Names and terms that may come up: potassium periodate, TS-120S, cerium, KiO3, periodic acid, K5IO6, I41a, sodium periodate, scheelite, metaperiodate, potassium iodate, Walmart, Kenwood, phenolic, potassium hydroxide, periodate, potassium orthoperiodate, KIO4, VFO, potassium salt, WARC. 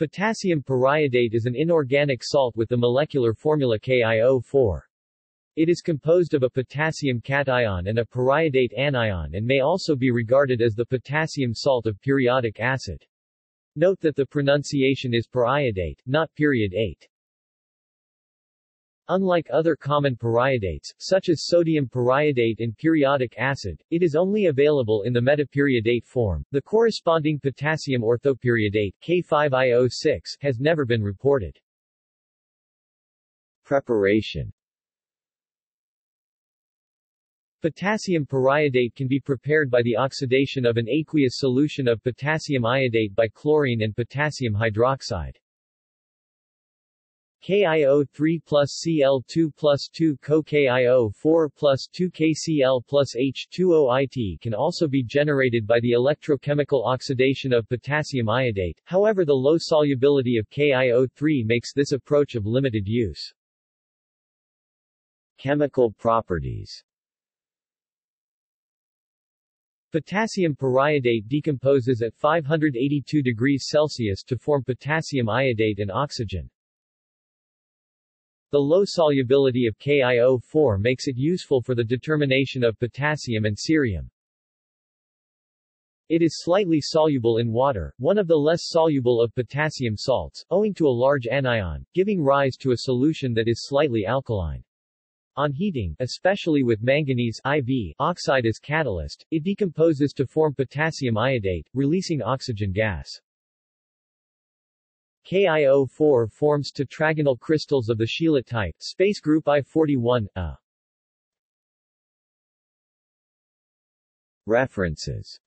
Potassium periodate is an inorganic salt with the molecular formula KIO4. It is composed of a potassium cation and a periodate anion and may also be regarded as the potassium salt of periodic acid. Note that the pronunciation is periodate, not periodate. Unlike other common periodates, such as sodium periodate and periodic acid, it is only available in the metaperiodate form. The corresponding potassium orthoperiodate K5IO6 has never been reported. Preparation. Potassium periodate can be prepared by the oxidation of an aqueous solution of potassium iodate by chlorine and potassium hydroxide. KiO3 plus Cl2 plus 2Co KiO4 plus 2KCl plus H2OIt can also be generated by the electrochemical oxidation of potassium iodate, however the low solubility of KiO3 makes this approach of limited use. Chemical properties. Potassium periodate decomposes at 582 degrees Celsius to form potassium iodate and oxygen. The low solubility of KiO4 makes it useful for the determination of potassium and cerium. It is slightly soluble in water, one of the less soluble of potassium salts, owing to a large anion, giving rise to a solution that is slightly alkaline. On heating, especially with manganese (IV) oxide as catalyst, it decomposes to form potassium iodate, releasing oxygen gas. KiO4 forms tetragonal crystals of the scheelite type, space group I41a. References.